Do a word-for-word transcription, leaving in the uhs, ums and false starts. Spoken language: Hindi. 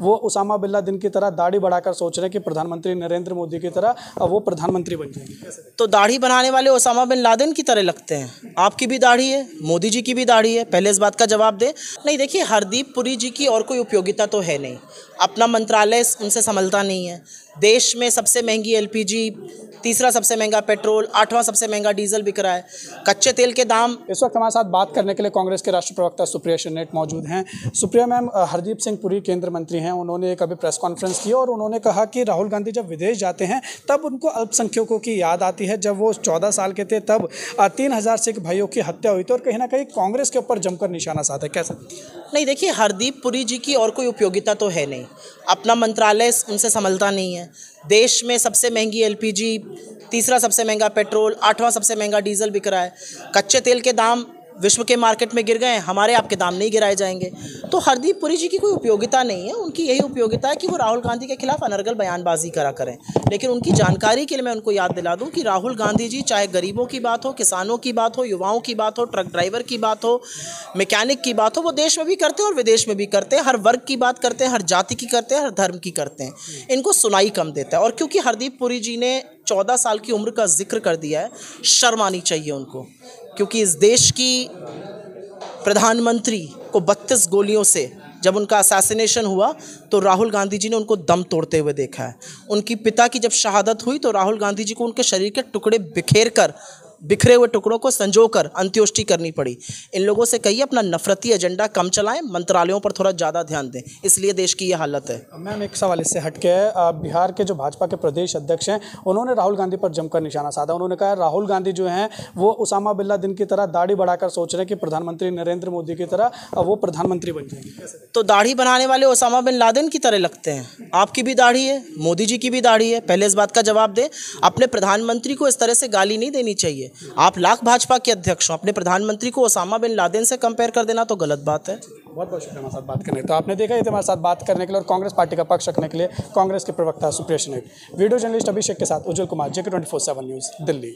वो ओसामा बिन लादेन की तरह दाढ़ी बढ़ाकर सोच रहे हैं कि प्रधानमंत्री नरेंद्र मोदी की तरह वो प्रधानमंत्री बन जाएंगे। तो दाढ़ी बनाने वाले ओसामा बिन लादेन की तरह लगते हैं। आपकी भी दाढ़ी है, मोदी जी की भी दाढ़ी है, पहले इस बात का जवाब दें। नहीं, देखिए हरदीप पुरी जी की और कोई उपयोगिता तो है नहीं, अपना मंत्रालय उनसे संभलता नहीं है। देश में सबसे महंगी एल पी जी, तीसरा सबसे महंगा पेट्रोल, आठवां सबसे महंगा डीजल बिक रहा है, कच्चे तेल के दाम। इस वक्त हमारे साथ बात करने के लिए कांग्रेस के राष्ट्रीय प्रवक्ता सुप्रिया श्रीनेत मौजूद हैं। सुप्रिया मैम, हरदीप सिंह पुरी केंद्रीय मंत्री हैं, उन्होंने एक अभी प्रेस कॉन्फ्रेंस की और उन्होंने कहा कि राहुल गांधी जब विदेश जाते हैं तब उनको अल्पसंख्यकों की याद आती है। जब वो चौदह साल के थे तब तीन हज़ार सिख भाइयों की हत्या हुई थी और कहीं ना कहीं कांग्रेस के ऊपर जमकर निशाना साधा है, कैसे? नहीं, देखिए हरदीप पुरी जी की और कोई उपयोगिता तो है नहीं, अपना मंत्रालय उनसे संभलता नहीं है। देश में सबसे महंगी एल पी जी, तीसरा सबसे महंगा पेट्रोल, आठवां सबसे महंगा डीजल बिक रहा है, कच्चे तेल के दाम विश्व के मार्केट में गिर गए हैं, हमारे आपके दाम नहीं गिराए जाएंगे। तो हरदीप पुरी जी की कोई उपयोगिता नहीं है। उनकी यही उपयोगिता है कि वो राहुल गांधी के खिलाफ अनर्गल बयानबाजी करा करें। लेकिन उनकी जानकारी के लिए मैं उनको याद दिला दूं कि राहुल गांधी जी चाहे गरीबों की बात हो, किसानों की बात हो, युवाओं की बात हो, ट्रक ड्राइवर की बात हो, मैकेनिक की बात हो, वो देश में भी करते हैं और विदेश में भी करते हैं। हर वर्ग की बात करते हैं, हर जाति की करते हैं, हर धर्म की करते हैं। इनको सुनाई कम देता है। और क्योंकि हरदीप पुरी जी ने चौदह साल की उम्र का जिक्र कर दिया है, शर्म आनी चाहिए उनको, क्योंकि इस देश की प्रधानमंत्री को बत्तीस गोलियों से जब उनका असैसिनेशन हुआ तो राहुल गांधी जी ने उनको दम तोड़ते हुए देखा है। उनकी पिता की जब शहादत हुई तो राहुल गांधी जी को उनके शरीर के टुकड़े बिखेर कर, बिखरे हुए टुकड़ों को संजोकर अंत्योष्टि करनी पड़ी। इन लोगों से कहिए अपना नफरती एजेंडा कम चलाएं, मंत्रालयों पर थोड़ा ज़्यादा ध्यान दें, इसलिए देश की ये हालत है। मैम, एक सवाल इससे हट के, बिहार के जो भाजपा के प्रदेश अध्यक्ष हैं उन्होंने राहुल गांधी पर जमकर निशाना साधा। उन्होंने कहा राहुल गांधी जो हैं वो ओसामा बिन लादेन की तरह दाढ़ी बढ़ाकर सोच रहे हैं कि प्रधानमंत्री नरेंद्र मोदी की तरह वो प्रधानमंत्री बन जाएंगे। तो दाढ़ी बनाने वाले ओसामा बिन लादेन की तरह लगते हैं। आपकी भी दाढ़ी है, मोदी जी की भी दाढ़ी है, पहले इस बात का जवाब दें। अपने प्रधानमंत्री को इस तरह से गाली नहीं देनी चाहिए। आप लाख भाजपा के अध्यक्ष हो, अपने प्रधानमंत्री को ओसामा बिन लादेन से कंपेयर कर देना तो गलत बात है। बहुत बहुत शुक्रिया हमारे साथ बात करने। तो आपने देखा ये हमारे साथ बात करने के लिए और कांग्रेस पार्टी का पक्ष रखने के लिए कांग्रेस के प्रवक्ता सुप्रिया श्रीनेत, वीडियो जर्नलिस्ट अभिषेक के साथ Ujjwal Kumar, JK twenty four seven news, Delhi.